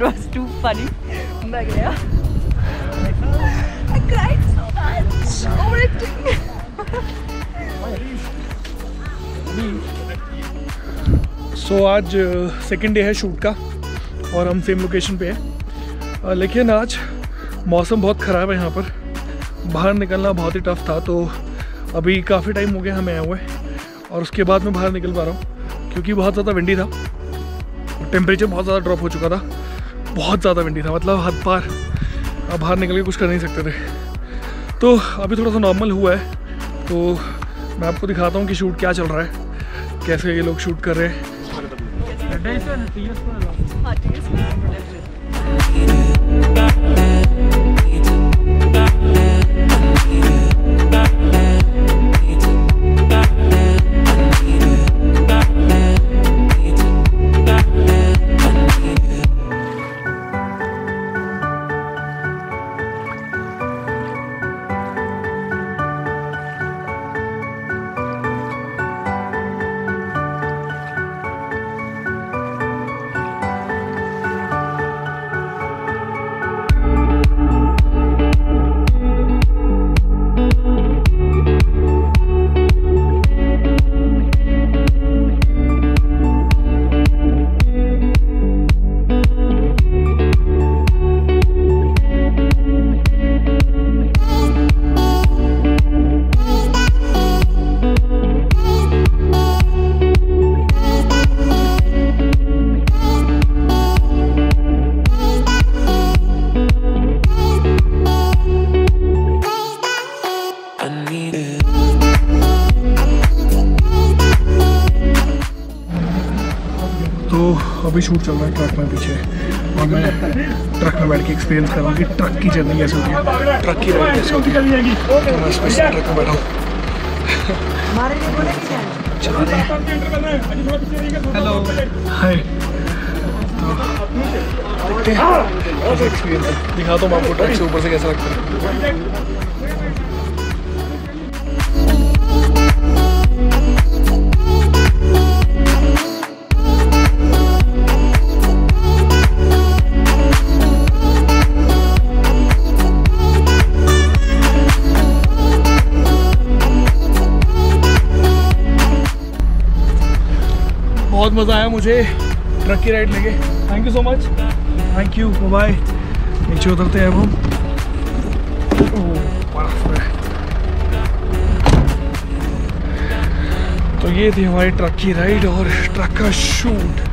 It was too funny. मैं गया. I cried so much. Overacting. So आज second day है शूट का और हम सेम लोकेशन पे हैं, लेकिन आज मौसम बहुत ख़राब है यहाँ पर. बाहर निकलना बहुत ही टफ था, तो अभी काफ़ी टाइम हो गया हमें आए हुए और उसके बाद मैं बाहर निकल पा रहा हूँ क्योंकि बहुत ज़्यादा विंडी था. टेम्परेचर बहुत ज़्यादा ड्रॉप हो चुका था, बहुत ज़्यादा विंडी था, मतलब हद पार. अब बाहर निकल के कुछ कर नहीं सकते थे, तो अभी थोड़ा सा नॉर्मल हुआ है. तो मैं आपको दिखाता हूँ कि शूट क्या चल रहा है, कैसे ये लोग शूट कर रहे हैं. अभी शूट चल रहा है ट्रक में पीछे, और मैं ट्रक में बैठ के एक्सपीरियंस कर रहा हूँ कि ट्रक की जर्नी कैसे होती है, ट्रक की राइड कैसे होती है. तो मैं स्पेशल ट्रक में बैठा हूँ. हेलो हाय, देखते हैं एक्सपीरियंस दिखाता हूँ आपको ट्रक से ऊपर से कैसा लगता है. बहुत मज़ा आया मुझे ट्रक की राइड लेके. Thank you so much. Thank you, bye. नीचे उतरते हैं हम. तो ये थी हमारी ट्रक की राइड और ट्रक का शूट.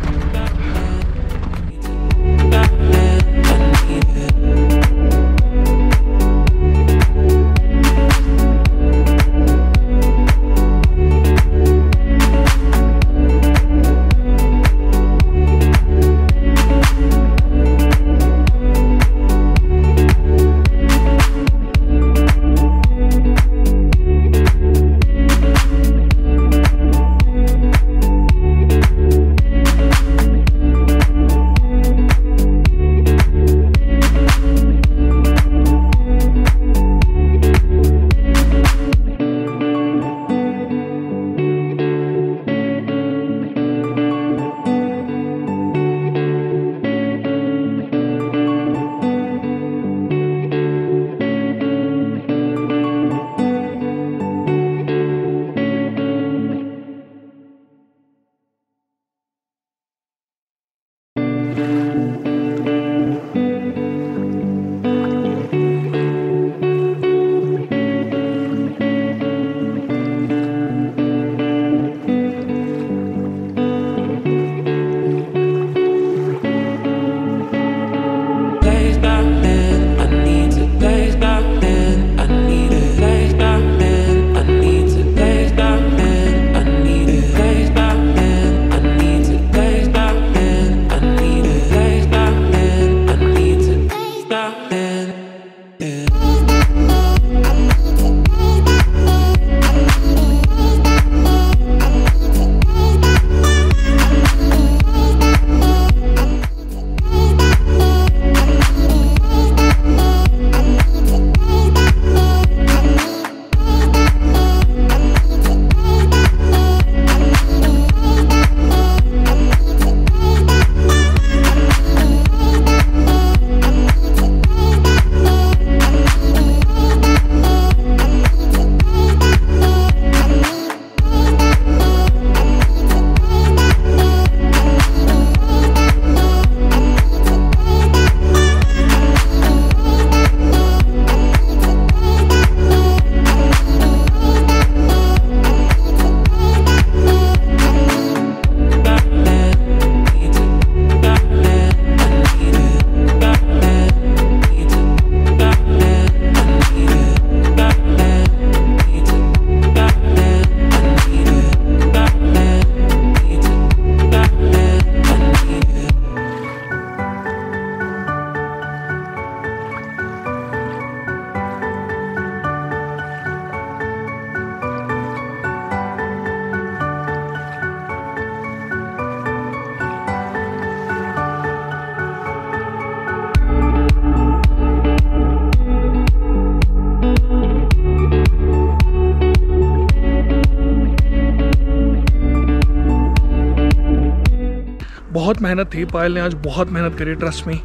बहुत मेहनत थी, पायल ने आज बहुत मेहनत करी, ट्रस्ट मी।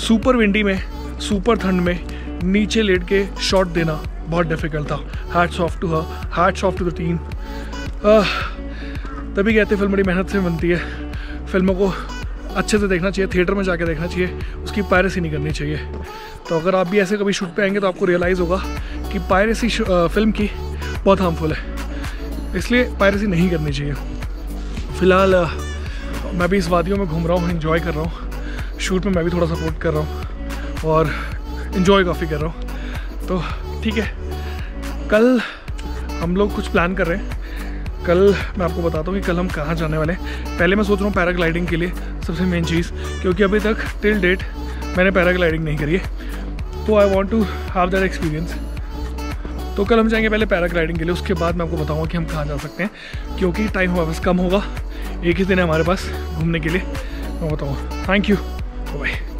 सुपर विंडी में, सुपर ठंड में नीचे लेट के शॉट देना बहुत डिफिकल्ट था। Hats off to her, hats off to the team. तभी कहते फिल्म बड़ी मेहनत से बनती है, फिल्मों को अच्छे से देखना चाहिए, थिएटर में जाके देखना चाहिए, उसकी पायरेसी नहीं करनी चाहिए। तो अगर आप भी ऐसे कभी शूट पे आएंगे तो आपको रियलाइज़ होगा कि पायरेसी फिल्म की बहुत हार्मफुल है, इसलिए पायरेसी नहीं करनी चाहिए। फ़िलहाल मैं भी इस वादियों में घूम रहा हूँ, इन्जॉय कर रहा हूँ, शूट में मैं भी थोड़ा सपोर्ट कर रहा हूँ और इन्जॉय काफ़ी कर रहा हूँ। तो ठीक है, कल हम लोग कुछ प्लान कर रहे हैं, कल मैं आपको बताता हूँ कि कल हम कहाँ जाने वाले हैं। पहले मैं सोच रहा हूँ पैराग्लाइडिंग के लिए, सबसे मेन चीज़, क्योंकि अभी तक टिल डेट मैंने पैराग्लाइडिंग नहीं करी है, तो I want to have that experience. तो कल हम जाएंगे पहले पैराग्लाइडिंग के लिए, उसके बाद मैं आपको बताऊँगा कि हम कहाँ जा सकते हैं, क्योंकि टाइम हमारे पास कम होगा, एक ही दिन है हमारे पास घूमने के लिए, मैं बताऊँगा। Thank you, bye.